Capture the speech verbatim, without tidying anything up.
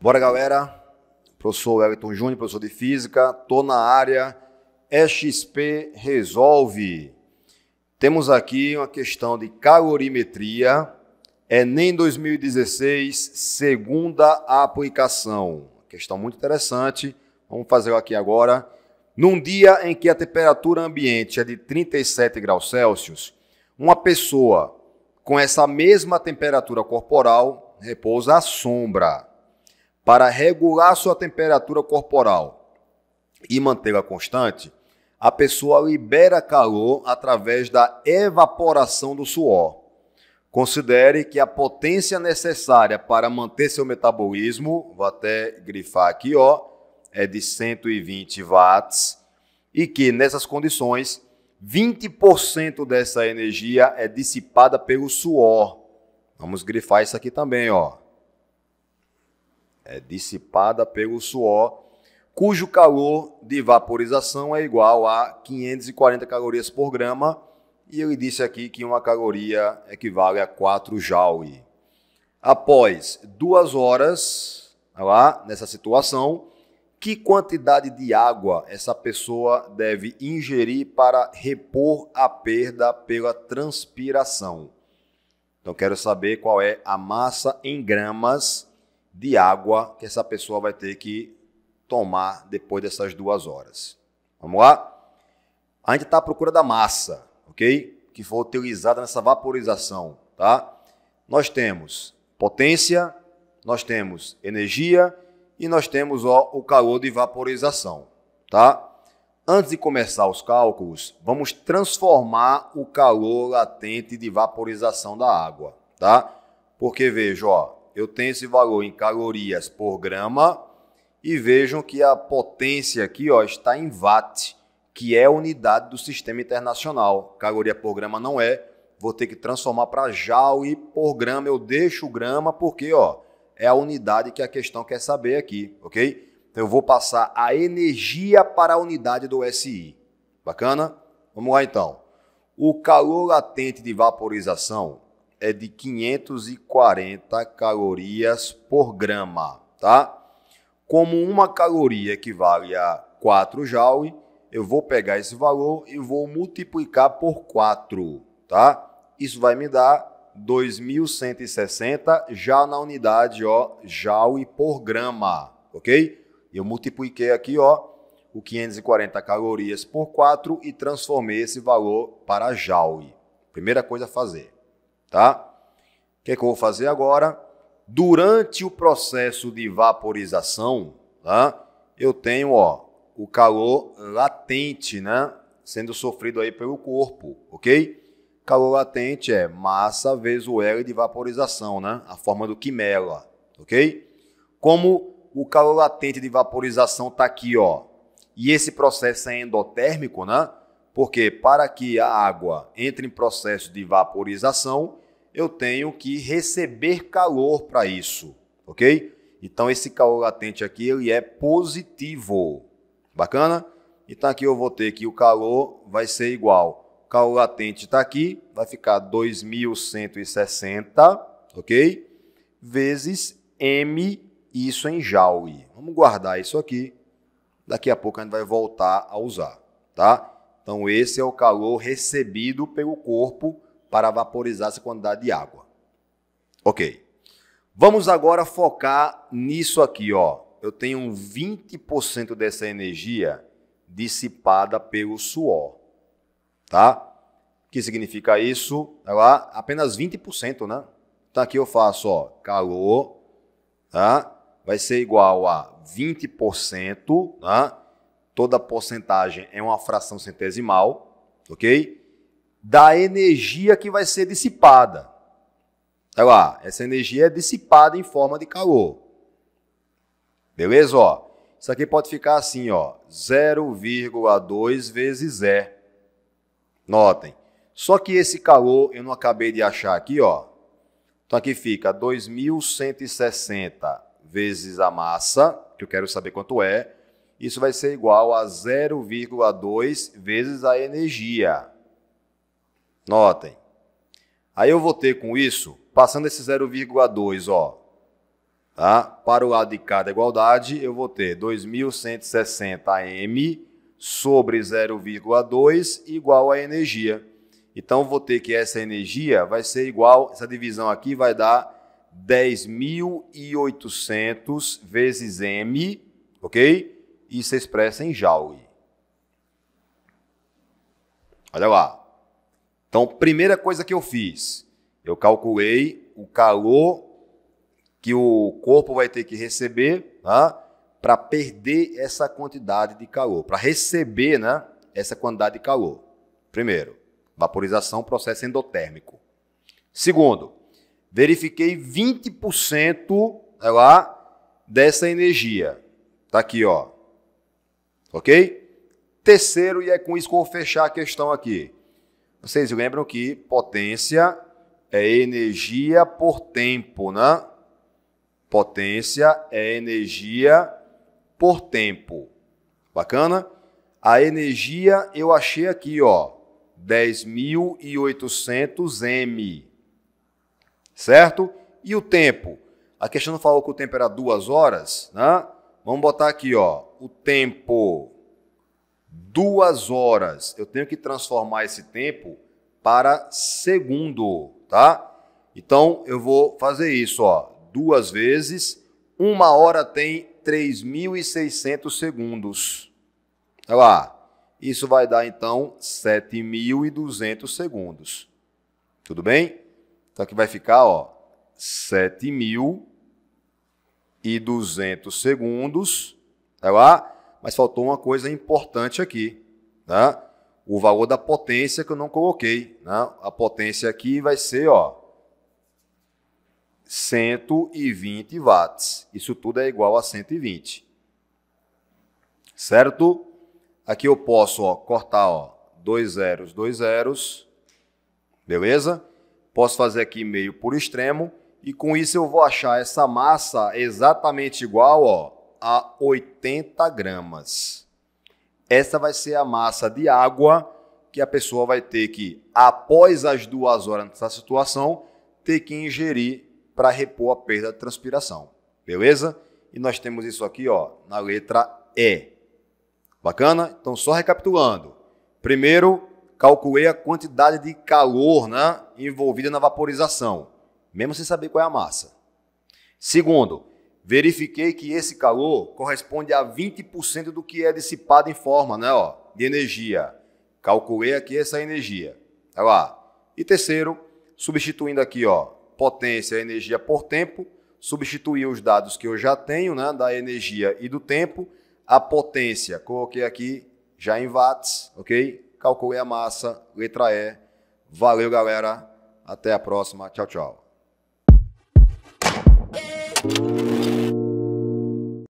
Bora, galera, professor Wellington Júnior, professor de Física, tô na área E X P Resolve. Temos aqui uma questão de calorimetria, Enem dois mil e dezesseis, segunda aplicação. Questão muito interessante, vamos fazer aqui agora. Num dia em que a temperatura ambiente é de trinta e sete graus Celsius, uma pessoa com essa mesma temperatura corporal repousa à sombra. Para regular sua temperatura corporal e mantê-la constante, a pessoa libera calor através da evaporação do suor. Considere que a potência necessária para manter seu metabolismo, vou até grifar aqui, ó, é de cento e vinte watts, e que nessas condições, vinte por cento dessa energia é dissipada pelo suor. Vamos grifar isso aqui também, ó. É dissipada pelo suor, cujo calor de vaporização é igual a quinhentas e quarenta calorias por grama, e ele disse aqui que uma caloria equivale a quatro joule. Após duas horas, lá, nessa situação, que quantidade de água essa pessoa deve ingerir para repor a perda pela transpiração? Então, quero saber qual é a massa em gramas de água que essa pessoa vai ter que tomar depois dessas duas horas. Vamos lá? A gente está à procura da massa, ok? Que for utilizada nessa vaporização, tá? Nós temos potência, nós temos energia e nós temos, ó, o calor de vaporização, tá? Antes de começar os cálculos, vamos transformar o calor latente de vaporização da água, tá? Porque, veja, ó, eu tenho esse valor em calorias por grama e vejam que a potência aqui, ó, está em watt, que é a unidade do sistema internacional. Caloria por grama não é, vou ter que transformar para joule por grama. Eu deixo grama porque, ó, é a unidade que a questão quer saber aqui, ok? Então eu vou passar a energia para a unidade do S I. Bacana? Vamos lá então. O calor latente de vaporização é de quinhentas e quarenta calorias por grama, tá? Como uma caloria equivale a quatro joule, eu vou pegar esse valor e vou multiplicar por quatro, tá? Isso vai me dar dois mil cento e sessenta já na unidade, ó, joule por grama, ok? Eu multipliquei aqui, ó, o quinhentas e quarenta calorias por quatro e transformei esse valor para joule. Primeira coisa a fazer. Tá? O que é que eu vou fazer agora? Durante o processo de vaporização, tá? Eu tenho, ó, o calor latente, né? Sendo sofrido aí pelo corpo, ok? Calor latente é massa vezes o L de vaporização, né? A forma do quimela, ok? Como o calor latente de vaporização está aqui, ó, e esse processo é endotérmico, né? Porque para que a água entre em processo de vaporização, eu tenho que receber calor para isso, ok? Então, esse calor latente aqui, ele é positivo. Bacana? Então, aqui eu vou ter que o calor vai ser igual. O calor latente está aqui, vai ficar dois mil cento e sessenta, ok? Vezes M, isso em joule. Vamos guardar isso aqui. Daqui a pouco a gente vai voltar a usar, tá? Então, esse é o calor recebido pelo corpo para vaporizar essa quantidade de água. Ok. Vamos agora focar nisso aqui, ó. Eu tenho vinte por cento dessa energia dissipada pelo suor, tá? O que significa isso? Olha lá, apenas vinte por cento, né? Então, aqui eu faço, ó, calor, tá? Vai ser igual a vinte por cento, tá? Toda porcentagem é uma fração centesimal, ok? Da energia que vai ser dissipada. Olha lá, essa energia é dissipada em forma de calor. Beleza? Ó, isso aqui pode ficar assim, ó, zero vírgula dois vezes E. Notem. Só que esse calor eu não acabei de achar aqui, ó. Então aqui fica dois mil cento e sessenta vezes a massa, que eu quero saber quanto é. Isso vai ser igual a zero vírgula dois vezes a energia. Notem. Aí eu vou ter com isso, passando esse zero vírgula dois, ó, Tá? Para o lado de cá da igualdade, eu vou ter dois mil cento e sessenta M sobre zero vírgula dois igual à energia. Então, vou ter que essa energia vai ser igual, essa divisão aqui vai dar dez mil e oitocentos vezes M, ok? E se expressa em joule. Olha lá. Então, primeira coisa que eu fiz, eu calculei o calor que o corpo vai ter que receber, tá? Para perder essa quantidade de calor, para receber, né, essa quantidade de calor. Primeiro, vaporização, processo endotérmico. Segundo, verifiquei vinte por cento é lá, dessa energia. Está aqui, ó. Ok? Terceiro, e é com isso que eu vou fechar a questão aqui. Vocês lembram que potência é energia por tempo, né? Potência é energia por tempo. Bacana? A energia eu achei aqui, ó, dez mil e oitocentos M. Certo? E o tempo? A questão não falou que o tempo era duas horas, né? Vamos botar aqui, ó, o tempo duas horas. Eu tenho que transformar esse tempo para segundo, tá? Então eu vou fazer isso, ó. Duas vezes, uma hora tem três mil e seiscentos segundos. Olha lá, isso vai dar, então, sete mil e duzentos segundos. Tudo bem? Então, aqui vai ficar, ó, sete mil e duzentos segundos. Olha lá, mas faltou uma coisa importante aqui, tá? O valor da potência que eu não coloquei, né? A potência aqui vai ser, ó, cento e vinte watts. Isso tudo é igual a cento e vinte. Certo? Aqui eu posso, ó, cortar, ó, dois zeros, dois zeros. Beleza? Posso fazer aqui meio por extremo. E com isso eu vou achar essa massa exatamente igual, ó, a oitenta gramas. Essa vai ser a massa de água que a pessoa vai ter que, após as duas horas dessa situação, ter que ingerir para repor a perda de transpiração, beleza? E nós temos isso aqui, ó, na letra E. Bacana? Então, só recapitulando. Primeiro, calculei a quantidade de calor, né, envolvida na vaporização, mesmo sem saber qual é a massa. Segundo, verifiquei que esse calor corresponde a vinte por cento do que é dissipado em forma, né, ó, de energia. Calculei aqui essa energia. Olha lá. E terceiro, substituindo aqui, ó, potência é energia por tempo, substituir os dados que eu já tenho, né, da energia e do tempo, a potência, coloquei aqui já em watts, ok? Calculei a massa, letra E. Valeu, galera, até a próxima, tchau, tchau.